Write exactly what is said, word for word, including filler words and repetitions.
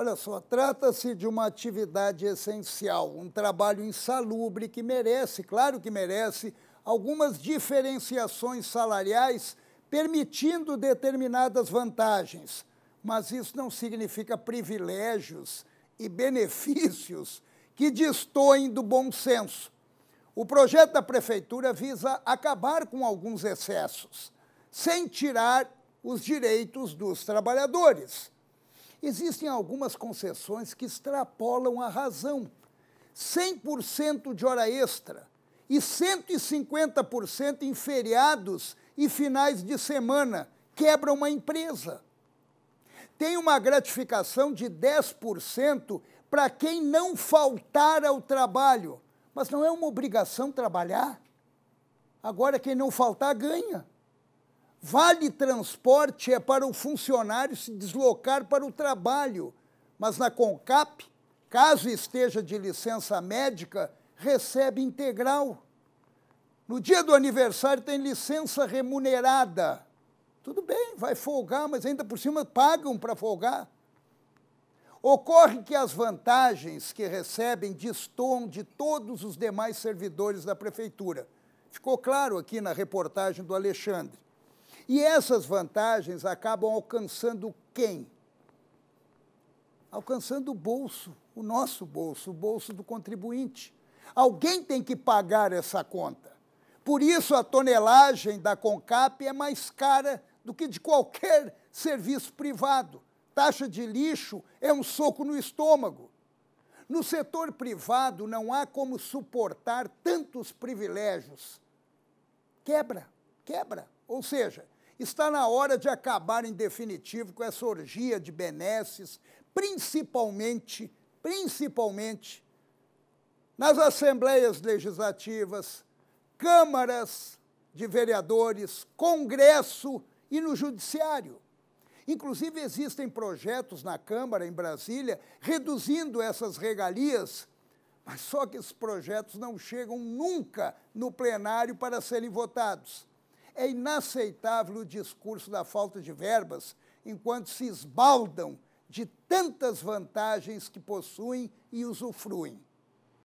Olha só, trata-se de uma atividade essencial, um trabalho insalubre que merece, claro que merece, algumas diferenciações salariais permitindo determinadas vantagens. Mas isso não significa privilégios e benefícios que destoem do bom senso. O projeto da Prefeitura visa acabar com alguns excessos, sem tirar os direitos dos trabalhadores. Existem algumas concessões que extrapolam a razão. cem por cento de hora extra e cento e cinquenta por cento em feriados e finais de semana quebram uma empresa. Tem uma gratificação de dez por cento para quem não faltar ao trabalho. Mas não é uma obrigação trabalhar? Agora, quem não faltar ganha. Vale transporte é para o funcionário se deslocar para o trabalho, mas na Comcap, caso esteja de licença médica, recebe integral. No dia do aniversário tem licença remunerada. Tudo bem, vai folgar, mas ainda por cima pagam para folgar. Ocorre que as vantagens que recebem destoam de todos os demais servidores da Prefeitura. Ficou claro aqui na reportagem do Alexandre. E essas vantagens acabam alcançando quem? Alcançando o bolso, o nosso bolso, o bolso do contribuinte. Alguém tem que pagar essa conta. Por isso, a tonelagem da Comcap é mais cara do que de qualquer serviço privado. Taxa de lixo é um soco no estômago. No setor privado, não há como suportar tantos privilégios. Quebra, quebra. Ou seja, está na hora de acabar em definitivo com essa orgia de benesses, principalmente, principalmente nas assembleias legislativas, câmaras de vereadores, congresso e no judiciário. Inclusive, existem projetos na Câmara, em Brasília, reduzindo essas regalias, mas só que esses projetos não chegam nunca no plenário para serem votados. É inaceitável o discurso da falta de verbas, enquanto se esbaldam de tantas vantagens que possuem e usufruem.